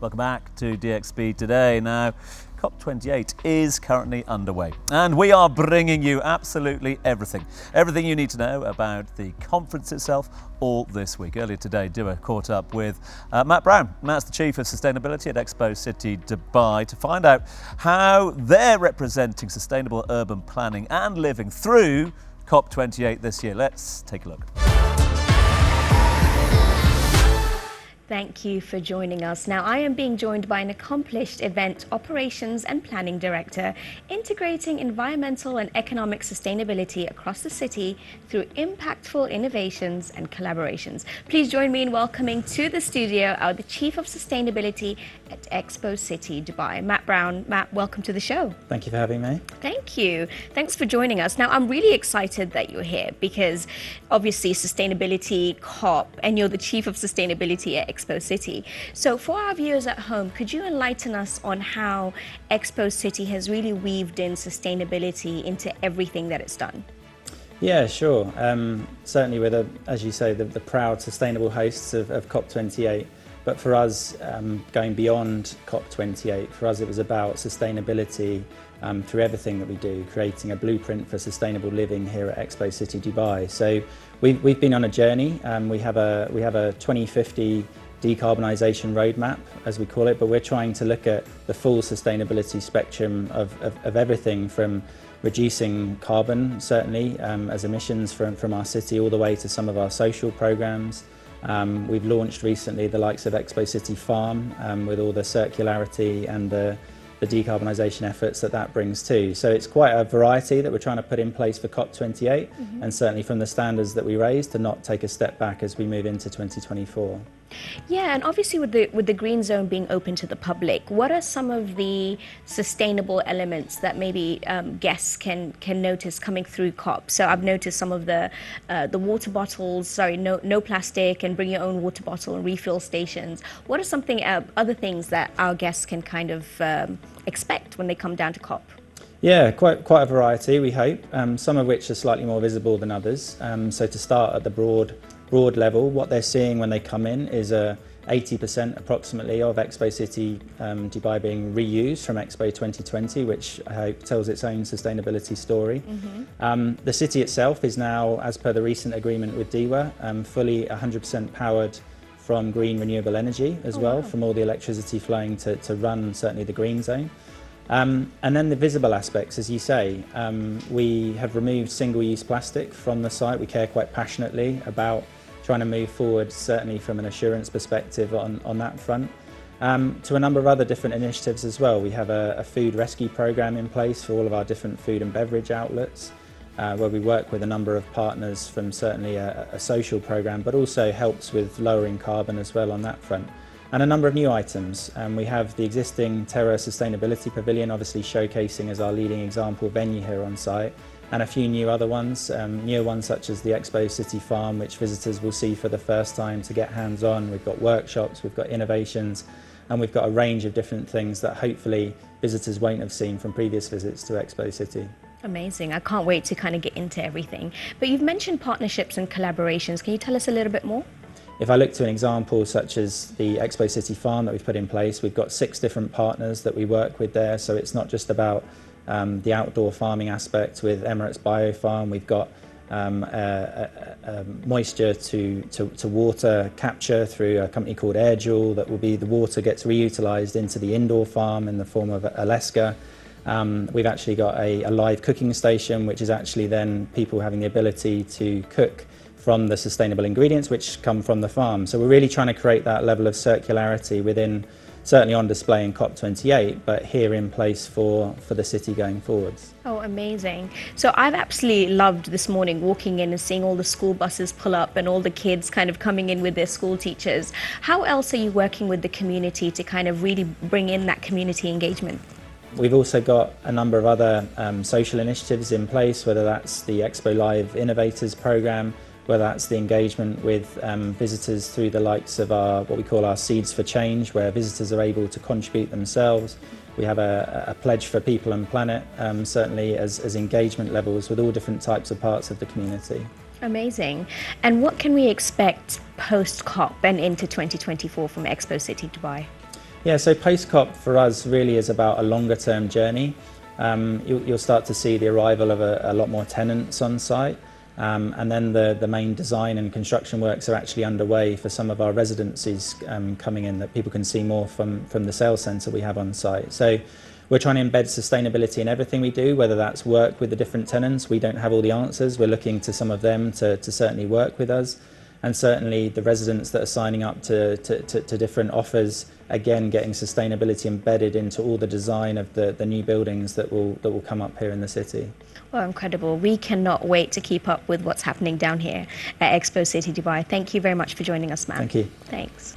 Welcome back to DXB Today. Now, COP28 is currently underway and we are bringing you absolutely everything. Everything you need to know about the conference itself all this week. Earlier today, Diwa caught up with Matt Brown. Matt's the Chief of Sustainability at Expo City Dubai to find out how they're representing sustainable urban planning and living through COP28 this year. Let's take a look. Thank you for joining us. Now, I am being joined by an accomplished event operations and planning director, integrating environmental and economic sustainability across the city through impactful innovations and collaborations. Please join me in welcoming to the studio the Chief of Sustainability at Expo City Dubai, Matt Brown. Matt, welcome to the show. Thank you for having me. Thank you. Thanks for joining us. Now, I'm really excited that you're here because obviously sustainability, COP, and you're the Chief of Sustainability at Expo City. So for our viewers at home, could you enlighten us on how Expo City has really weaved in sustainability into everything that it's done? Yeah, sure. Certainly we're, as you say, the proud sustainable hosts of COP28. But for us, going beyond COP28, for us it was about sustainability through everything that we do, creating a blueprint for sustainable living here at Expo City Dubai. So we've been on a journey. We have a 2050 decarbonisation roadmap, as we call it, but we're trying to look at the full sustainability spectrum of everything from reducing carbon, certainly, as emissions from our city, all the way to some of our social programmes. We've launched recently the likes of Expo City Farm with all the circularity and the decarbonisation efforts that brings too. So it's quite a variety that we're trying to put in place for COP28, and certainly from the standards that we raised to not take a step back as we move into 2024. Yeah, and obviously with the green zone being open to the public, what are some of the sustainable elements that maybe guests can notice coming through COP? So I've noticed some of the water bottles, no plastic, and bring your own water bottle and refill stations. What are other things that our guests can kind of expect when they come down to COP? Yeah, quite a variety, we hope. Some of which are slightly more visible than others. So to start at the broad level, what they're seeing when they come in is 80% approximately of Expo City Dubai being reused from Expo 2020, which I hope tells its own sustainability story. The city itself is now, as per the recent agreement with Diwa, fully 100% powered from green renewable energy as from all the electricity flowing to run certainly the green zone. And then the visible aspects, as you say, we have removed single-use plastic from the site. We care quite passionately about trying to move forward, certainly from an assurance perspective on that front, to a number of other different initiatives as well. We have a food rescue program in place for all of our different food and beverage outlets, where we work with a number of partners from certainly a social program, but also helps with lowering carbon as well on that front. And a number of new items. We have the existing Terra Sustainability Pavilion, obviously showcasing as our leading example venue here on site, and a few new other ones, new ones such as the Expo City Farm, which visitors will see for the first time to get hands-on. We've got workshops, we've got innovations, and we've got a range of different things that hopefully visitors won't have seen from previous visits to Expo City. Amazing. I can't wait to kind of get into everything. But you've mentioned partnerships and collaborations. Can you tell us a little bit more? If I look to an example such as the Expo City Farm that we've put in place, we've got 6 different partners that we work with there. So it's not just about the outdoor farming aspect with Emirates Biofarm. We've got a moisture to water capture through a company called AirJoule that will be the water gets reutilized into the indoor farm in the form of Aleska. We've actually got a live cooking station, which is actually then people having the ability to cook from the sustainable ingredients which come from the farm. So we're really trying to create that level of circularity within, certainly on display in COP28, but here in place for the city going forwards. Oh, amazing. So I've absolutely loved this morning walking in and seeing all the school buses pull up and all the kids kind of coming in with their school teachers. How else are you working with the community to kind of really bring in that community engagement? We've also got a number of other social initiatives in place, whether that's the Expo Live Innovators Programme, whether that's the engagement with visitors through the likes of what we call our Seeds for Change, where visitors are able to contribute themselves. We have a pledge for people and planet, certainly as engagement levels with all different types of parts of the community. Amazing. And what can we expect post-COP and into 2024 from Expo City Dubai? Yeah, so post-COP for us really is about a longer-term journey. You'll start to see the arrival of a lot more tenants on site, and then the main design and construction works are actually underway for some of our residencies coming in that people can see more from the sales centre we have on site. So we're trying to embed sustainability in everything we do, whether that's work with the different tenants. We don't have all the answers. We're looking to some of them to certainly work with us. And certainly the residents that are signing up to different offers, again, getting sustainability embedded into all the design of the new buildings that will come up here in the city. Well, incredible. We cannot wait to keep up with what's happening down here at Expo City Dubai. Thank you very much for joining us, Matt. Thank you. Thanks.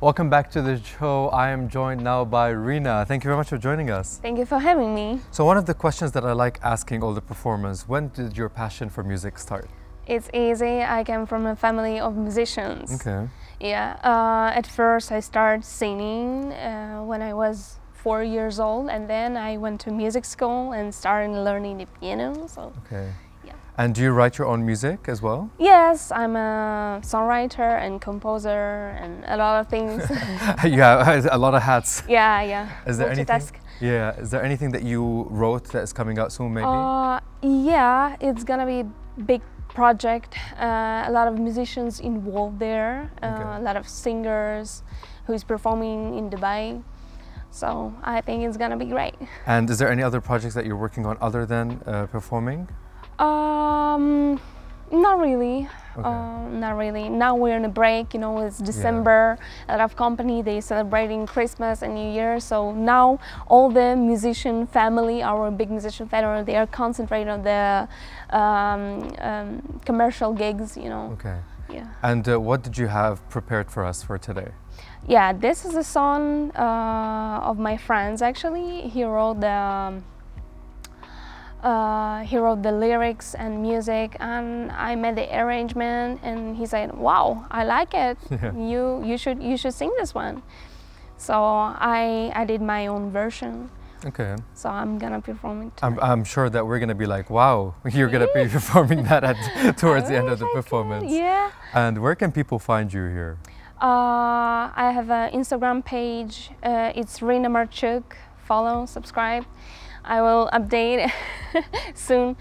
Welcome back to the show. I am joined now by Rina. Thank you very much for joining us. Thank you for having me. So one of the questions that I like asking all the performers, when did your passion for music start? It's easy. I came from a family of musicians. Okay. Yeah. At first I started singing when I was 4 years old, and then I went to music school and started learning the piano. So. Okay. And do you write your own music as well? Yes, I'm a songwriter and composer and a lot of things. Yeah, a lot of hats. Yeah, yeah. Is there anything? Yeah, is there anything that you wrote that's coming out soon, maybe? Yeah, it's gonna be a big project. A lot of musicians involved there. Okay. A lot of singers who's performing in Dubai. So I think it's gonna be great. And is there any other projects that you're working on other than performing? Not really. Okay. Not really. Now we're in a break, you know, it's December. Yeah. A lot of company, they're celebrating Christmas and New Year. So now all the musician family, our big musician family, they are concentrated on the commercial gigs, you know. Okay. Yeah. And what did you have prepared for us for today? Yeah, this is a song of my friends, actually. He wrote the lyrics and music, and I made the arrangement, and he said, "Wow, I like it. Yeah. You should sing this one." So I did my own version. Okay. So I'm gonna perform it. I'm sure that we're gonna be like, "Wow, you're gonna be performing that towards the end of the performance." Yeah. And where can people find you here? I have an Instagram page. It's Rina Marchuk. Follow, subscribe. I will update soon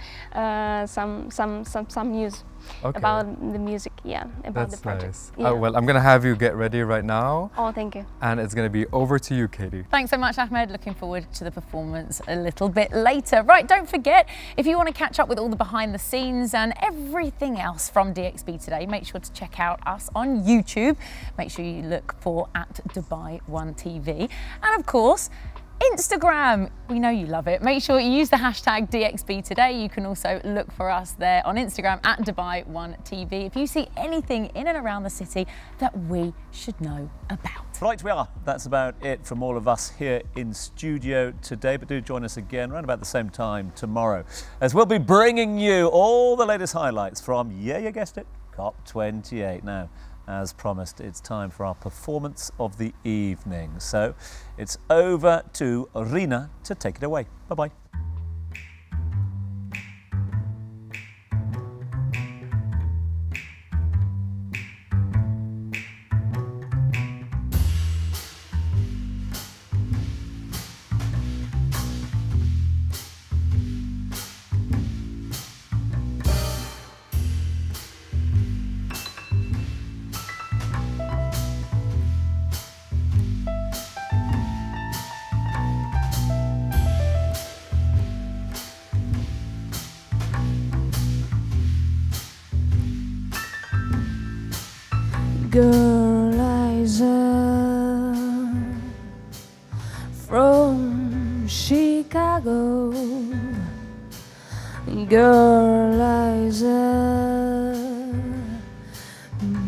some news. Okay. About the music, yeah, about the project. Nice. Yeah. Well, I'm going to have you get ready right now. Oh, thank you. And it's going to be over to you, Katie. Thanks so much, Ahmed. Looking forward to the performance a little bit later. Right, don't forget, if you want to catch up with all the behind the scenes and everything else from DXB Today, make sure to check out us on YouTube. Make sure you look for @Dubai1TV. And of course, Instagram, we know you love it. Make sure you use the hashtag DXB Today. You can also look for us there on Instagram @Dubai1TV if you see anything in and around the city that we should know about. Right, we are. That's about it from all of us here in studio today, but do join us again around about the same time tomorrow, as we'll be bringing you all the latest highlights from, yeah, you guessed it, COP28. Now, as promised, it's time for our performance of the evening. So it's over to Rina to take it away. Bye-bye. Girl, Liza from Chicago. Girl, Liza,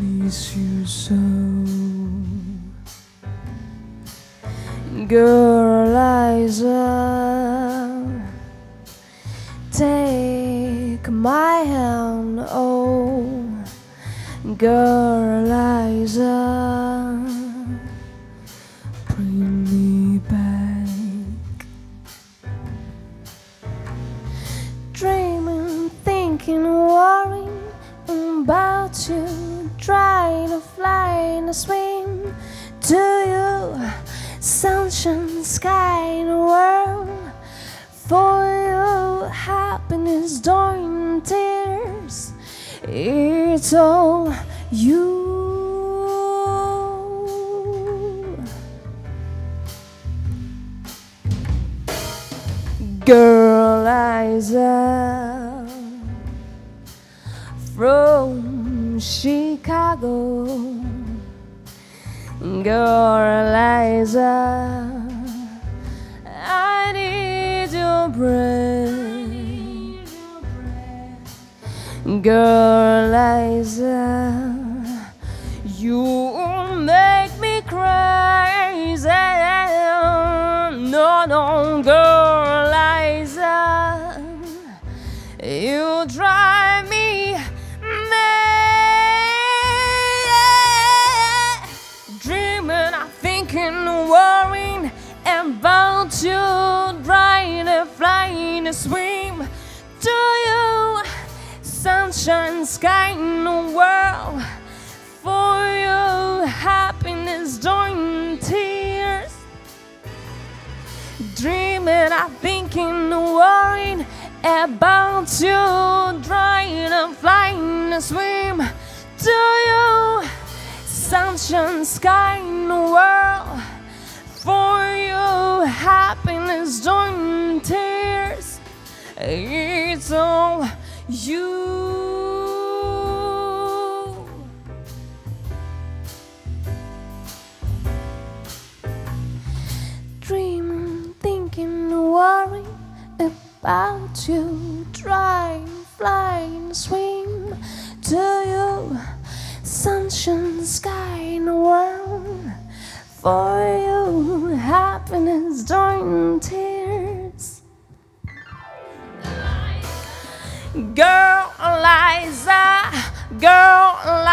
miss you so. Girl, Liza, take my hand, oh. Girl, Liza, bring me back. Dreaming, thinking, worrying about you, trying to fly. is dying in tears. It's all you. Girl, Isa from Chicago. Girl, Isa, I need your breath. Girl, Isa, you make me crazy. No, no, girl, Isa, you drive me mad. Dreaming, thinking, worrying about you, trying to fly and swim to you. Sunshine, sky in the world for you. Happiness, joy and tears. Dreaming, I'm thinking, worrying about you, trying to fly and swim to you. Sunshine, sky in the world for you, happiness, joy and tears. It's all you. Dreaming, thinking, worrying about you, trying, flying, swim to you. Sunshine, sky in the world for you, happiness, joy and tears. Girl, Aleska, girl,